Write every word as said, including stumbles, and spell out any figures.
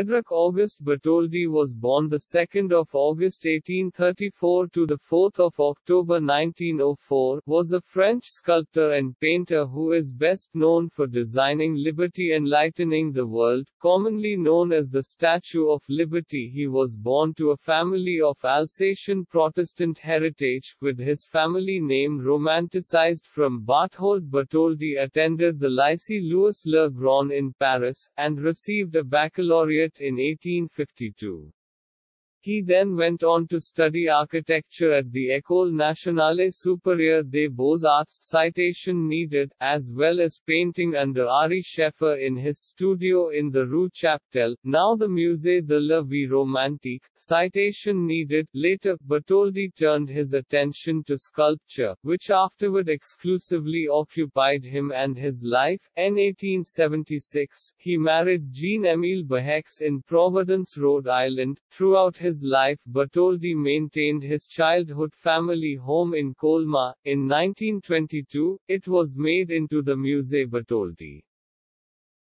Frédéric Auguste Bartholdi was born the second of August eighteen thirty-four to the fourth of October nineteen oh four, was a French sculptor and painter who is best known for designing Liberty Enlightening the World, commonly known as the Statue of Liberty. He was born to a family of Alsatian Protestant heritage, with his family name romanticized from Bartholdi. Bartholdi attended the Lycée Louis-le-Grand in Paris, and received a baccalaureate in eighteen fifty-two. He then went on to study architecture at the École Nationale Supérieure des Beaux-Arts, citation needed, as well as painting under Ary Scheffer in his studio in the Rue Chaptal, now the Musée de la Vie Romantique, citation needed. Later, Bartholdi turned his attention to sculpture, which afterward exclusively occupied him and his life. In eighteen seventy-six, he married Jeanne-Emile Baheux in Providence, Rhode Island. Throughout his His life, Bartholdi maintained his childhood family home in Colmar. In nineteen twenty-two, it was made into the Musée Bartholdi.